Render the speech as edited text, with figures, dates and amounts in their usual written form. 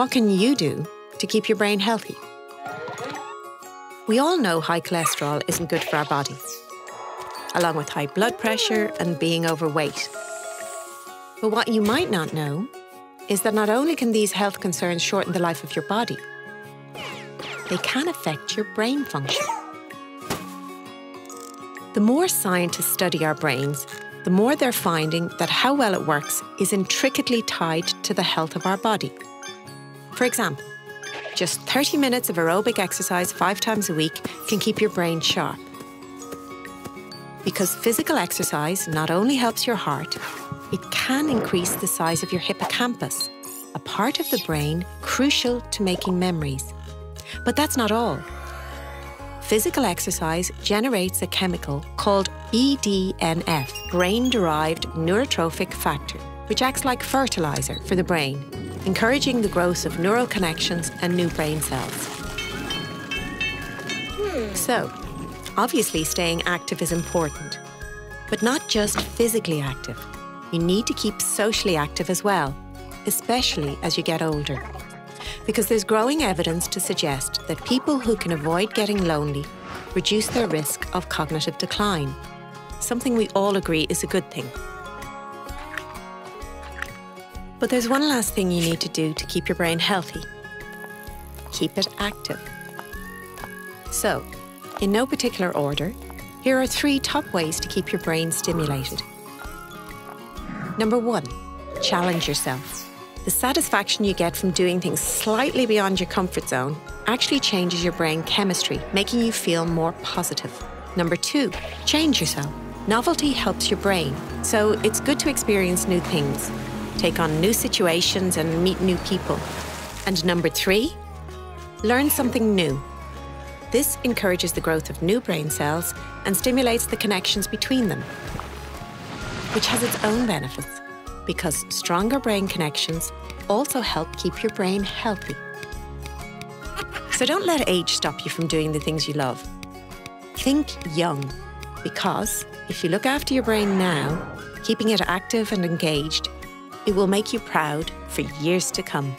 What can you do to keep your brain healthy? We all know high cholesterol isn't good for our bodies, along with high blood pressure and being overweight. But what you might not know is that not only can these health concerns shorten the life of your body, they can affect your brain function. The more scientists study our brains, the more they're finding that how well it works is intricately tied to the health of our body. For example, just 30 minutes of aerobic exercise 5 times a week can keep your brain sharp. Because physical exercise not only helps your heart, it can increase the size of your hippocampus, a part of the brain crucial to making memories. But that's not all. Physical exercise generates a chemical called BDNF, brain-derived neurotrophic factor, which acts like fertilizer for the brain, encouraging the growth of neural connections and new brain cells. So, obviously staying active is important, but not just physically active. You need to keep socially active as well, especially as you get older, because there's growing evidence to suggest that people who can avoid getting lonely reduce their risk of cognitive decline, something we all agree is a good thing. But there's one last thing you need to do to keep your brain healthy. Keep it active. So, in no particular order, here are 3 top ways to keep your brain stimulated. Number 1, challenge yourself. The satisfaction you get from doing things slightly beyond your comfort zone actually changes your brain chemistry, making you feel more positive. Number 2, change yourself. Novelty helps your brain, so it's good to experience new things, take on new situations and meet new people. And number 3, learn something new. This encourages the growth of new brain cells and stimulates the connections between them, which has its own benefits, because stronger brain connections also help keep your brain healthy. So don't let age stop you from doing the things you love. Think young, because if you look after your brain now, keeping it active and engaged, it will make you proud for years to come.